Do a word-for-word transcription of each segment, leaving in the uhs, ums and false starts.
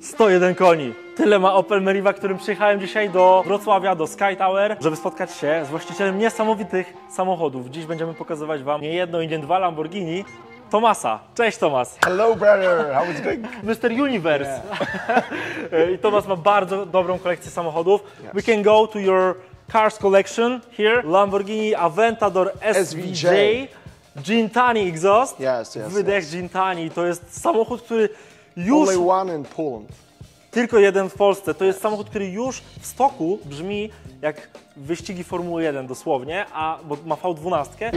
sto jeden koni. Tyle ma Opel Meriva, którym przyjechałem dzisiaj do Wrocławia, do Sky Tower, żeby spotkać się z właścicielem niesamowitych samochodów. Dziś będziemy pokazywać wam nie jedno i nie dwa Lamborghini Tomasa. Cześć Tomasz! Hello brother, how is going? mister Universe! Yeah. I Tomasz ma bardzo dobrą kolekcję samochodów. Yes. We can go to your cars collection here. Lamborghini Aventador S V J. Gintani exhaust. Yes, yes, Wydech yes. Gintani. To jest samochód, który już... Only one in Poland. Tylko jeden w Polsce. To jest samochód, który już w stoku brzmi jak wyścigi Formuły jeden dosłownie, a bo ma V dwanaście.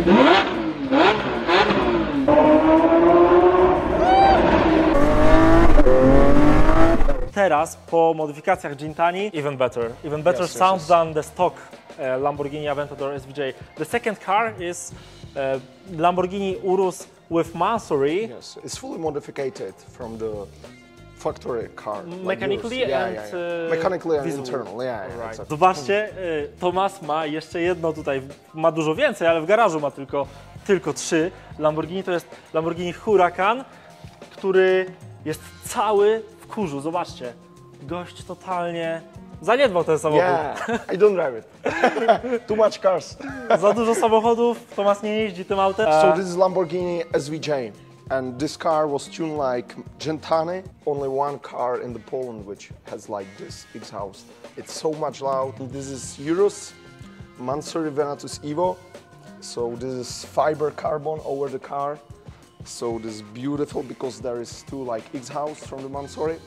Teraz po modyfikacjach Gintani, even better. Even better yes, sounds yes, yes. than the stock uh, Lamborghini Aventador S V J. The second car is uh, Lamborghini Urus with Mansory. Yes, it's fully modified from the factory car. Mechanically like yeah, and, yeah, yeah. Uh, Mechanically and internal. Yeah, yeah, right. Exactly. Zobaczcie, Tomasz ma jeszcze jedno tutaj, ma dużo więcej, ale w garażu ma tylko, tylko trzy Lamborghini. To jest Lamborghini Huracan, który jest cały w kurzu. Zobaczcie, gość totalnie zaniedbał ten samochód. Yeah, I don't drive it. Too much cars. Za dużo samochodów, Tomasz nie jeździ tym autem. So this is Lamborghini S V J. And this car was tuned like Gintani. Only one car in the Poland which has like this exhaust. It's so much loud. This is Urus, Mansory Venatus Evo. So this is fiber carbon over the car. So this is beautiful because there is two like exhausts from the Mansory.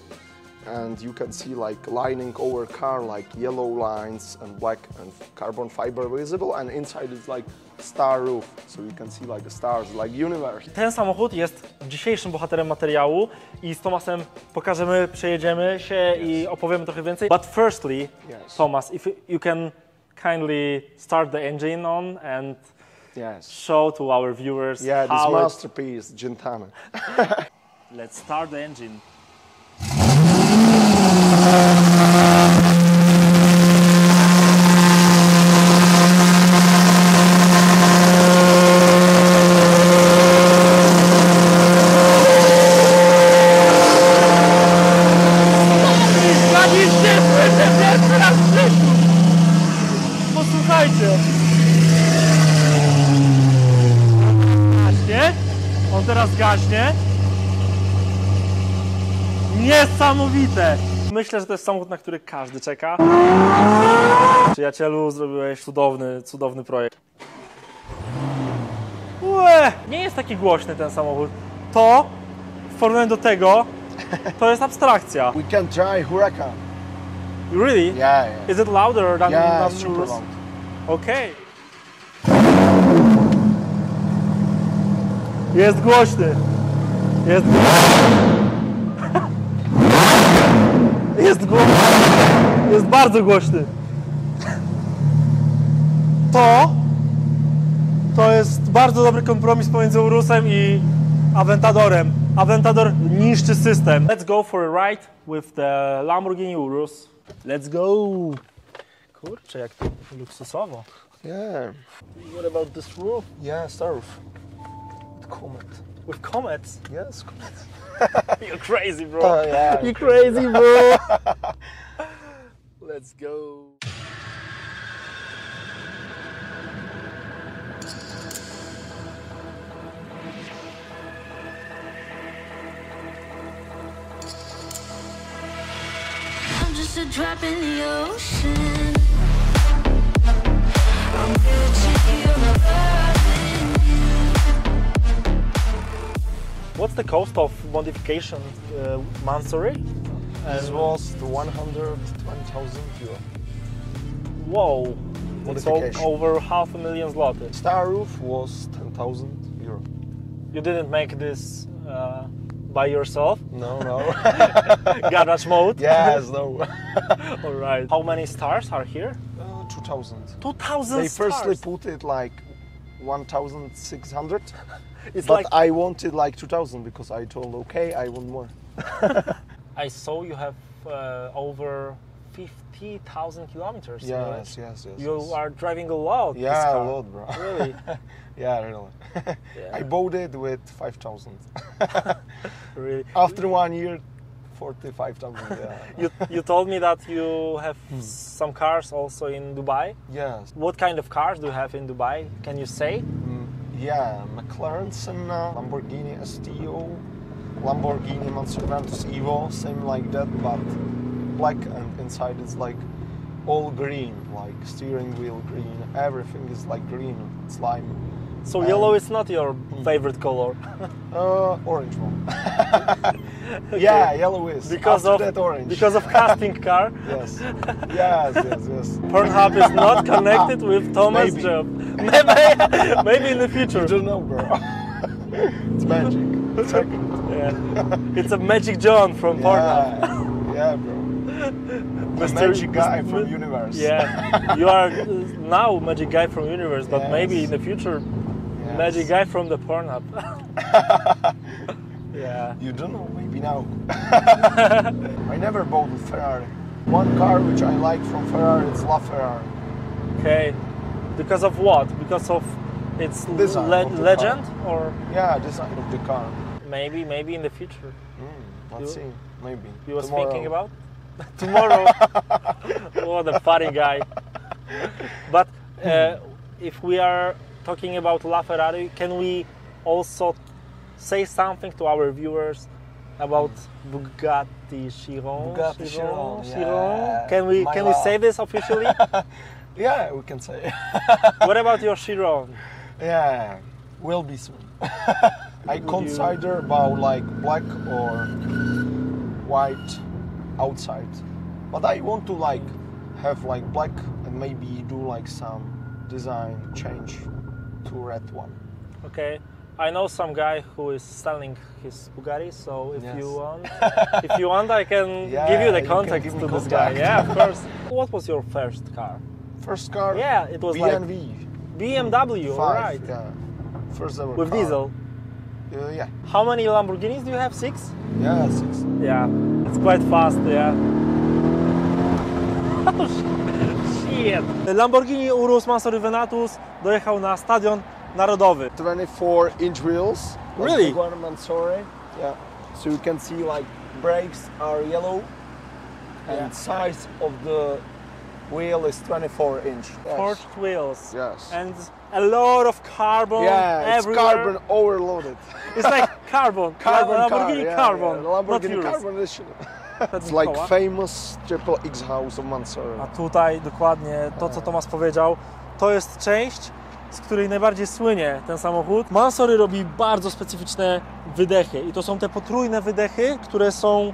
And you can see like lining over car like yellow lines and black and carbon fiber visible, and inside is like star roof, so you can see like the stars, like universe. Ten samochód jest dzisiejszym bohaterem materiału i z Tomaszem pokażemy, przejedziemy się yes. i opowiemy trochę więcej. But firstly, yes. Tomasz, if you can kindly start the engine on and yes. show to our viewers yeah, how this masterpiece, Gintani. Let's start the engine. Posłuchajcie! Gaśnie. On teraz gaśnie. Niesamowite! Myślę, że to jest samochód, na który każdy czeka. Przyjacielu, zrobiłeś cudowny, cudowny projekt. Ue, nie jest taki głośny ten samochód. To, w porównaniu do tego, to jest abstrakcja. We can try Huracan. Really? Yeah, yeah. Is it louder than yeah, it's super loud. Okay. Jest głośny. Jest głośny. Jest głośny. Jest bardzo głośny. To to jest bardzo dobry kompromis pomiędzy Urusem i Aventadorem. Aventador niszczy system. Let's go for a ride with the Lamborghini Urus. Let's go! Kurczę, jak to luksusowo. Yeah. What about this roof? Yeah, star roof. With comet. With comets? Yes, comets. You're crazy, bro. Oh, yeah. You're crazy, bro. Let's go. A drop in the ocean. I'm What's the cost of modification, uh, Mansory? This um, was the one hundred twenty thousand euro. Whoa! It's over half a million zloty. Star roof was ten thousand euro. You didn't make this uh, by yourself? No, no. Garage mode? Yes, no. All right. How many stars are here? Uh, two thousand. two thousand They stars? Firstly put it like one thousand six hundred, but like... I wanted like two thousand because I told, okay, I want more. I saw you have uh, over fifty thousand kilometers. Yes, yes, yes. You yes. are driving a lot. Yeah, this car. A lot, bro. Really? Yeah, really. Yeah. I bought it with five thousand. Really? After one year, forty-five thousand. Yeah. you, you told me that you have some cars also in Dubai. Yes. What kind of cars do you have in Dubai? Can you say? Yeah, McLaren Senna, Lamborghini S T O, Lamborghini Mansory Venatus Evo, same like that, but black, and inside it's like all green, like steering wheel green, everything is like green, it's lime. So and yellow is not your favorite color? uh, orange one. Okay. Yeah, yellow is. Because After of that orange. Because of casting car? Yes. Yes, yes, yes. Pornhub is not connected with Tomasz' job. Maybe, maybe in the future. You don't know, bro. It's magic. Check it. Yeah. It's a magic John from yeah. Pornhub. Yeah, bro. The magic guy from universe. Yeah, you are now magic guy from universe, but yes. Maybe in the future, yes. Magic guy from the Pornhub. Yeah. You don't know, maybe now. I never bought a Ferrari. One car which I like from Ferrari is LaFerrari. Okay, because of what? Because of its le of legend or? Yeah, design of the car. Maybe, maybe in the future. Mm, let's you, see. Maybe. You was Tomorrow. Thinking about? Tomorrow, what a funny guy. But uh, if we are talking about LaFerrari, can we also say something to our viewers about Bugatti Chiron? Bugatti Chiron, Chiron. Yeah. Can we My can love. we say this officially? Yeah, we can say it. What about your Chiron? Yeah, will be soon. I consider about like black or white. Outside, but I want to like have like black and maybe do like some design change to red one. Okay, I know some guy who is selling his Bugatti, so if yes. you want, if you want, I can yeah, give you the contact you to contact. This guy. Yeah, of course. What was your first car? First car? Yeah, it was B M W. Like B M W, alright. Yeah. First ever with car. Diesel. Uh, yeah. How many Lamborghinis do you have? Six? Yeah, six. Yeah, it's quite fast, yeah. Shit! Lamborghini Urus Mansory Venatus dojechał na Stadion Narodowy. twenty-four inch wheels. Really? Mansory. Yeah. So you can see like brakes are yellow and yeah. size of the wheel is twenty-four inch. Yes. Forged wheels. Yes. And a lot of carbon. Yeah, it's everywhere. Carbon overloaded. It's like carbon. Carbon, La Lamborghini car, carbon. Yeah, yeah. Lamborghini carbon. It's like koła. Famous triple X house of Mansory. A tutaj dokładnie to, co Tomasz powiedział, to jest część, z której najbardziej słynie ten samochód. Mansory robi bardzo specyficzne wydechy i to są te potrójne wydechy, które są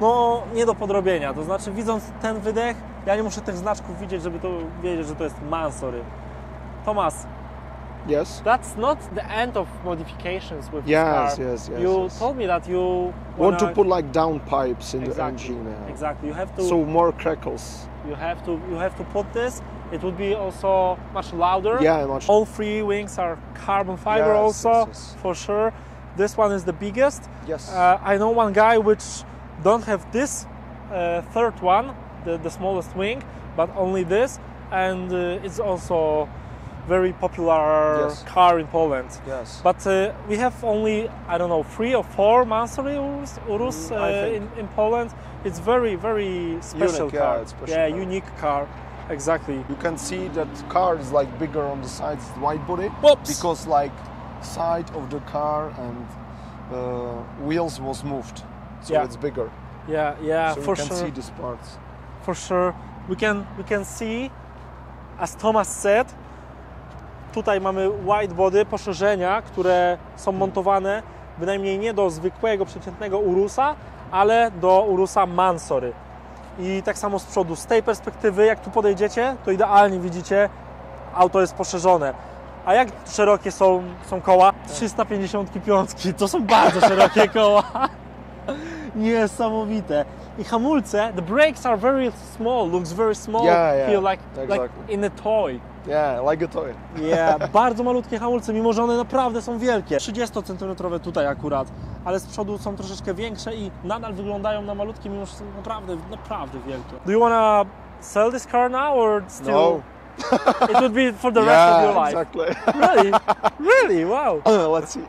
no nie do podrobienia. To znaczy, widząc ten wydech, ja nie muszę tych znaczków widzieć, żeby to wiedzieć, że to jest Mansory. Tomasz, yes. That's not the end of modifications with yes, this car. Yes, yes, you yes. told me that you want to put like down pipes in exactly, the engine. Yeah. Exactly. You have to. So more crackles. You have to. You have to put this. It would be also much louder. Yeah, much. All three wings are carbon fiber, yes, also yes, yes. for sure. This one is the biggest. Yes. Uh, I know one guy which don't have this uh, third one, the, the smallest wing, but only this, and uh, it's also. Very popular yes. car in Poland. Yes. But uh, we have only, I don't know, three or four Mansory Urus, Urus mm, uh, in, in Poland. It's very, very special unique, car. Yeah, special yeah car. Unique car. Exactly. You can see that car is like bigger on the sides, wide body, Oops. because like side of the car and uh, wheels was moved, so yeah. it's bigger. Yeah, yeah, so for sure. So you can see these parts. For sure, we can we can see, as Tomasz said. Tutaj mamy widebody, poszerzenia, które są montowane bynajmniej nie do zwykłego, przeciętnego Urusa, ale do Urusa Mansory. I tak samo z przodu, z tej perspektywy, jak tu podejdziecie, to idealnie widzicie, auto jest poszerzone. A jak szerokie są, są koła? trzysta pięćdziesiąt pięć, to są bardzo szerokie koła. Niesamowite. I hamulce, the brakes are very small, looks very small, yeah, yeah, feel like, exactly. like in a toy. Yeah, like a toy. Yeah, bardzo malutkie hamulce, mimo że one naprawdę są wielkie. trzydziestocentymetrowe tutaj akurat, ale z przodu są troszeczkę większe i nadal wyglądają na malutkie, mimo że są naprawdę, naprawdę wielkie. Do you wanna sell this car now or still? No, It would be for the yeah, rest of your life. Exactly. Really? Really? Wow. Uh, let's see.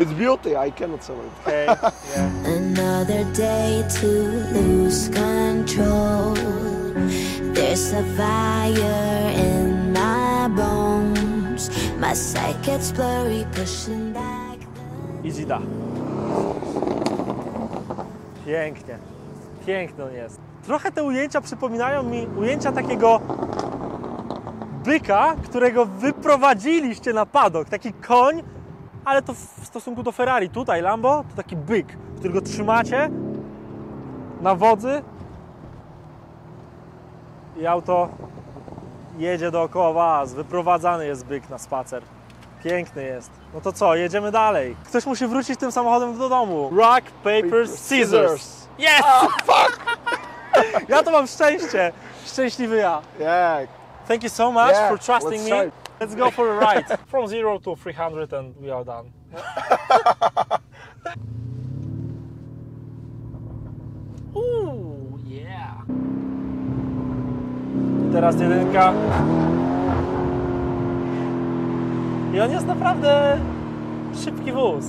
It's beauty. I cannot sell it. Okay. Yeah. Another day to lose control. There's a fire in my bones. My sight gets blurry, pushing back. Easy da. Pięknie. Piękną jest. Trochę te ujęcia przypominają mi ujęcia takiego byka, którego wyprowadziliście na padok. Taki koń, ale to w stosunku do Ferrari. Tutaj Lambo to taki byk, którego trzymacie na wodzy i auto jedzie dookoła was. Wyprowadzany jest byk na spacer. Piękny jest. No to co, jedziemy dalej. Ktoś musi wrócić tym samochodem do domu. Rock, paper, scissors. Yes! Oh, fuck! Ja to mam szczęście. Szczęśliwy ja. Yeah. Thank you so much yeah, for trusting let's me. Try. Let's go for a ride. From zero to three hundred and we are done. Ooh, yeah. Teraz jedynka. I on jest naprawdę szybki wóz,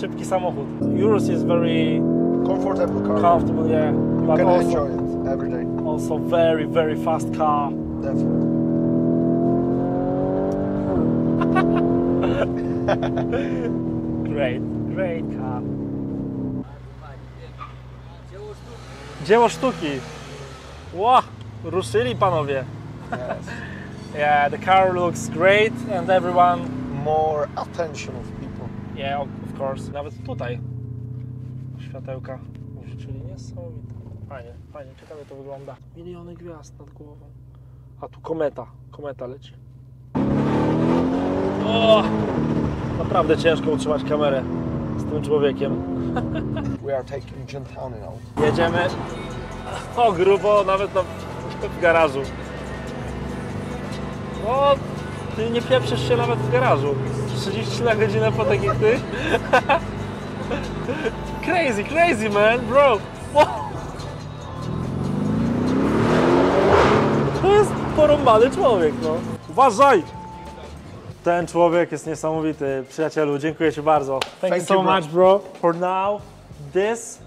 szybki samochód. Urus is very comfortable car. Comfortable, yeah. You but can also, enjoy it every day. Also very, very fast car. Definitely. Great, great car. Dzieło sztuki. Wow, ruszyli panowie. Yes. Yeah, the car looks great and everyone... More attention of people. Yeah, of course. Nawet tutaj światełka użyczyli niesamowite. Fajnie, fajnie, ciekawie to wygląda. Miliony gwiazd nad głową. A tu kometa, kometa leci. O! Naprawdę ciężko utrzymać kamerę z tym człowiekiem. We are taking Gintani now. Jedziemy. O, grubo, nawet na, w garażu. O, ty nie pieprzysz się nawet w garażu. trzydzieści na godzinę po takich ty. Crazy, crazy man, bro. Wow. To jest porąbany człowiek, no. Uważaj! Ten człowiek jest niesamowity, przyjacielu. Dziękuję ci bardzo. Thank, Thank you so much, bro. For now, this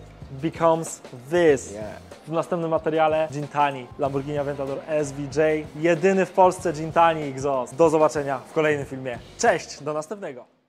becomes this. Yeah. W następnym materiale Gintani, Lamborghini Aventador S V J, jedyny w Polsce Gintani Exhaust. Do zobaczenia w kolejnym filmie. Cześć, do następnego!